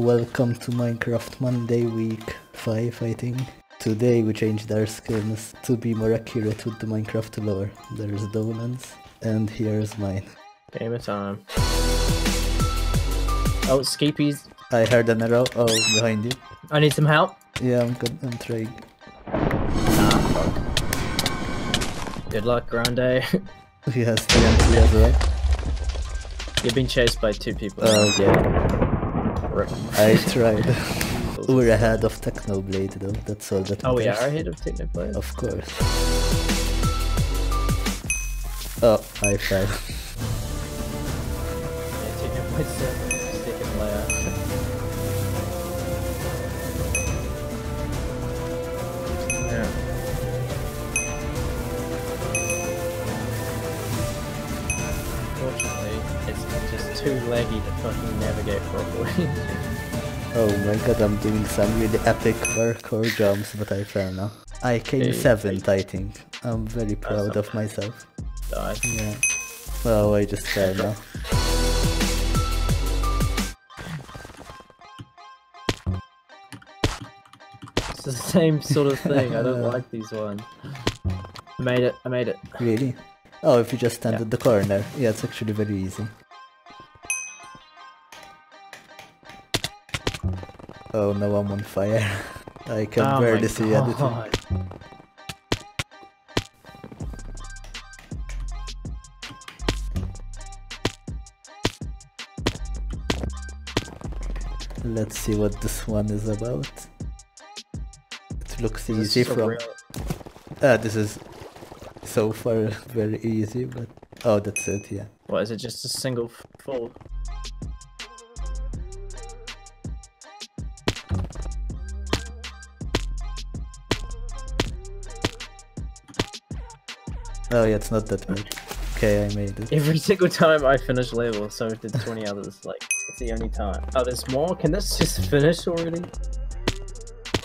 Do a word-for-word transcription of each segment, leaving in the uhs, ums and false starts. Welcome to Minecraft Monday week five, I think. Today we changed our skins to be more accurate with the Minecraft lore. There's Dolan's, and here's mine. Game of time. Oh, Skeppy's. I heard an arrow. Oh, behind you. I need some help. Yeah, I'm good. I'm trying. Ah, fuck. Good luck, Grandayy. He has T N T as well. You've been chased by two people. Oh, uh, yeah. Rip. I tried. We're ahead of Technoblade though, that's all that matters. Oh, we are ahead of Technoblade? Of course. Oh, high five. Yeah, Technoblade's the second layer. Yeah. Unfortunately, it's just too laggy to fucking navigate properly. Oh my god, I'm doing some really epic parkour jumps, but I fail now. I came seventh, I think. I'm very proud of myself. Die. Yeah. Oh, I just fail now. It's the same sort of thing. I don't like these ones. I made it. I made it. Really? Oh, if you just stand yeah. at the corner. Yeah, it's actually very easy. Oh no, I'm on fire. I can oh barely see anything. Let's see what this one is about. It looks this easy so from... Ah, this is so far very easy, but... Oh, that's it, yeah. What, is it just a single fold? Oh yeah, it's not that bad. Okay, I made it. Every single time I finish level, so did twenty others. Like, it's the only time. Oh, there's more? Can this just finish already?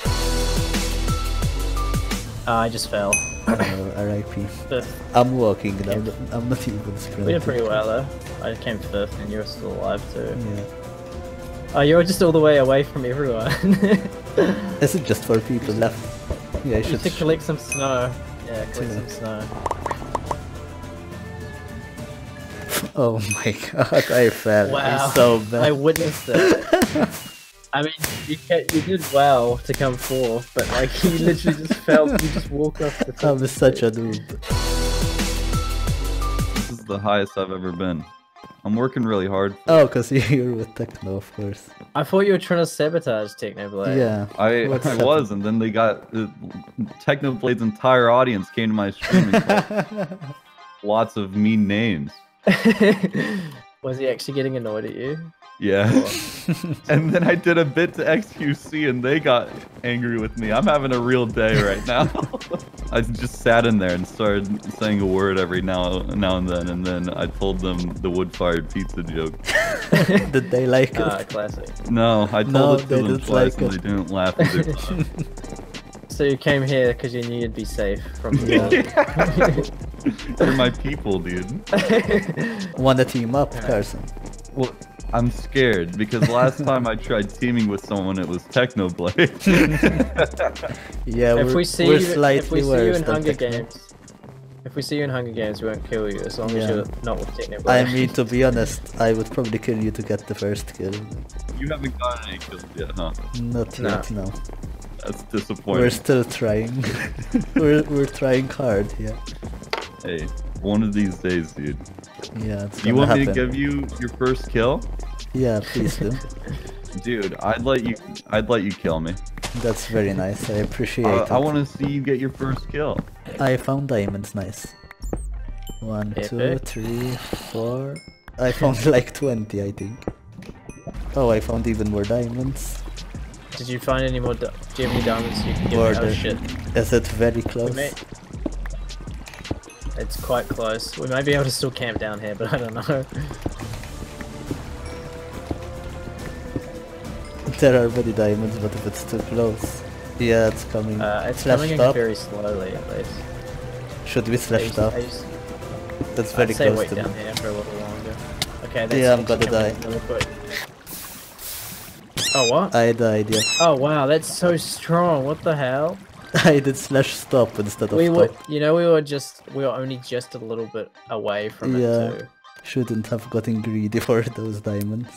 Oh, I just fell. Oh, R I P. Fifth. I'm walking now. Yeah. I'm not even sprinting. We did pretty well though. I came fifth and you're still alive too. Yeah. Oh, you're just all the way away from everyone. This is just for people left. Yeah, I should... You should collect some snow. Yeah, collect yeah. some snow. Oh my god, I fell. Wow. I'm so bad. I witnessed it. I mean, you, can, you did well to come forth, but like, you literally just fell, you just walked off the top. I'm such a noob. This is the highest I've ever been. I'm working really hard. Oh, because you're with Techno, of course. I thought you were trying to sabotage Technoblade. Yeah. I, I was, and then they got... Uh, Technoblade's entire audience came to my stream and called lots of mean names. Was he actually getting annoyed at you? Yeah. And then I did a bit to X Q C and they got angry with me. I'm having a real day right now. I just sat in there and started saying a word every now now and then, and then I told them the wood-fired pizza joke. Did they like it? Ah, classic. No, I told no, it to they them twice like and it. They didn't laugh at their time. So you came here because you knew you'd be safe from the You're my people, dude. Wanna team up, Carson? Well, I'm scared because last time I tried teaming with someone, it was Technoblade. Yeah, if we're, we see we're you, slightly if we see worse you in Hunger Techno. Games, if we see you in Hunger Games, we won't kill you as long yeah. as you're not with Technoblade. I mean, to be honest, I would probably kill you to get the first kill. You haven't gotten any kills yet, huh? Not nah. yet, no. That's disappointing. We're still trying. we're we're trying hard, yeah. Hey, one of these days, dude. Yeah, it's gonna You want happen. me to give you your first kill? Yeah, please do. Dude, I'd let you. I'd let you kill me. That's very nice. I appreciate uh, it. I want to see you get your first kill. I found diamonds. Nice. One, Epic. two, three, four. I found like twenty, I think. Oh, I found even more diamonds. Did you find any more? Do you have any diamonds you can give Order. me? Oh shit! Is it very close? It's quite close. We might be able to still camp down here, but I don't know. There are already diamonds, but if it's too close... Yeah, it's coming. Uh, it's slashed coming in up. very slowly, at least. Should we slash up? Just... That's very I'd say close wait to down me. here for a little longer. Okay, that's yeah, I'm gonna die. Really Oh, what? I had the idea. Oh, wow, that's so strong. What the hell? I did slash stop instead of we were, stop. You know, we were just, we were only just a little bit away from yeah, it too. Shouldn't have gotten greedy for those diamonds.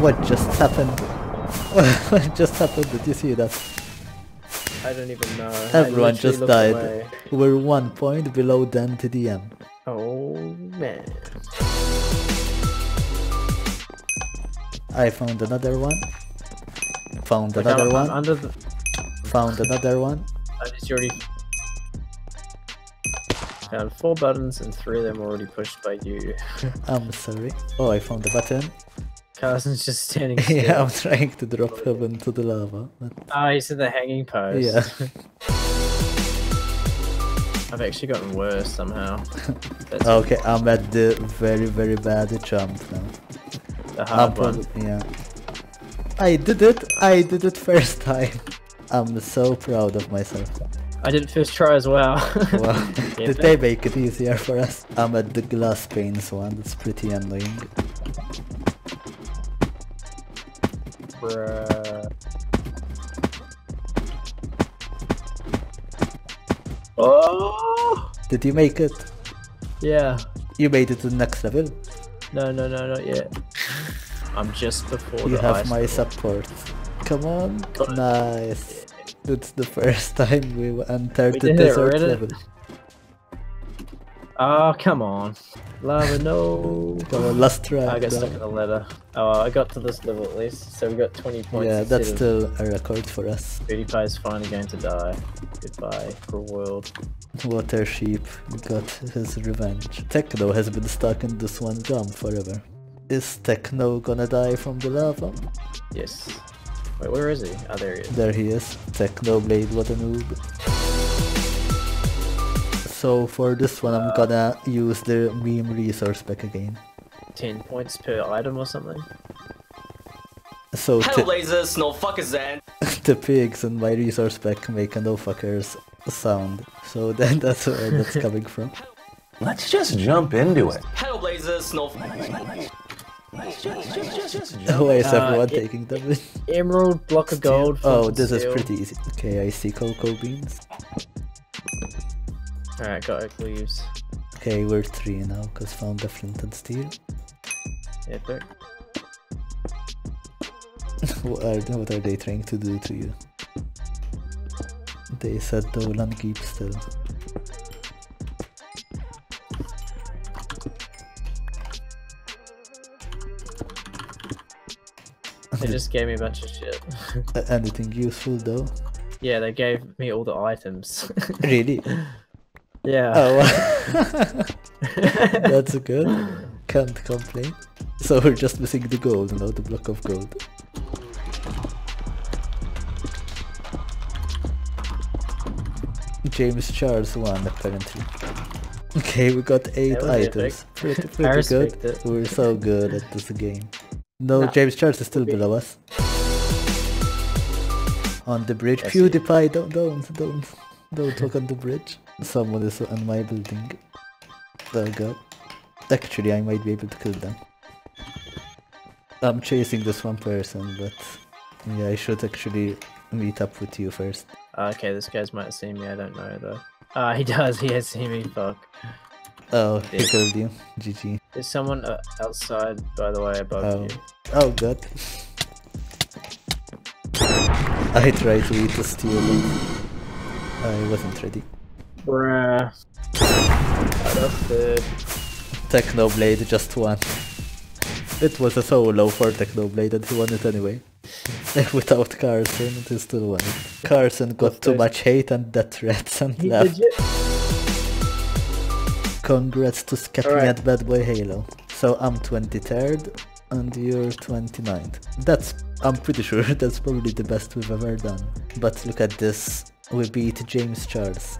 What just happened? What just happened? Did you see that? I don't even know. Everyone just died. Away. We're one point below Dan T D M. Oh man. I found another one. Found Wait, another I'm, one. I'm under the... Found another one. I just already found four buttons and three of them were already pushed by you. I'm sorry. Oh, I found a button. Carson's just standing still. Yeah, I'm trying to drop oh, him yeah. into the lava. But... Oh, he's in the hanging pose. Yeah. I've actually gotten worse somehow. Okay, I'm at the very, very bad jump now. The hard I'm one. Probably, yeah. I did it! I did it first time! I'm so proud of myself. I did it first try as well. Wow. Did they make it easier for us? I'm at the glass panes one, that's pretty annoying. Bruh. Oh! Did you make it? Yeah. You made it to the next level? No, no, no, not yet. I'm just before you the have my level. Support. Come on, got nice. It. It's the first time we entered we the desert it, level. Oh, come on, lava no. Come on, last try. I got stuck in the ladder. Oh, I got to this level at least, so we got twenty points. Yeah, that's still a record for us. PewDiePie is finally going to die. Goodbye, cruel world. Water Sheep got his revenge. Techno has been stuck in this one jump forever. Is Techno gonna die from the lava? Yes. Wait, where is he? Oh, there he is. There he is. Technoblade, what a noob. So for this one, I'm uh, gonna use the meme resource pack again. ten points per item or something? So Hello lasers, no fuckers then! The pigs in my resource pack make a no fuckers sound. So then that's where that's coming from. Let's just jump into it. Hello lasers, no fuckers. Just, just, just, just jump. Why is everyone uh, taking damage? Emerald, block of gold. Oh, this steel. Is pretty easy. Okay, I see cocoa beans. Alright, got oak leaves. Okay, we're three now, because found the flint and steel. Yeah, there. what, are, what are they trying to do to you? They said Dolan keep still. They just gave me a bunch of shit. Anything useful though? Yeah, they gave me all the items. Really? Yeah. Oh. That's good. Can't complain. So we're just missing the gold now, the block of gold. James Charles won apparently. Okay, we got eight items. Pretty, pretty good. It. We're so good at this game. No, nah, James Charles is still be. below us. On the bridge, yes, PewDiePie, yeah. don't, don't, don't, don't talk on the bridge. Someone is on my building. Oh god. Actually, I might be able to kill them. I'm chasing this one person, but yeah, I should actually meet up with you first. Okay, this guy's might see me, I don't know though. Ah, uh, he does, he has seen me, fuck. Oh, he killed you. G G. There's someone uh, outside, by the way, above oh. you. Oh god. I tried to eat the steel, but I wasn't ready. Bruh. Out of the... Technoblade just won. It was a solo for Technoblade and he won it anyway. Without Carson, he still won it. Carson got What's too there? much hate and death threats and he left. Congrats to Skeppy right. at Bad Boy Halo. So I'm twenty-third and you're twenty-ninth. That's, I'm pretty sure that's probably the best we've ever done. But look at this, we beat James Charles.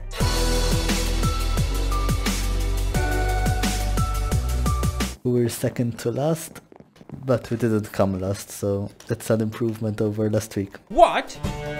We're second to last, but we didn't come last, so it's an improvement over last week. What?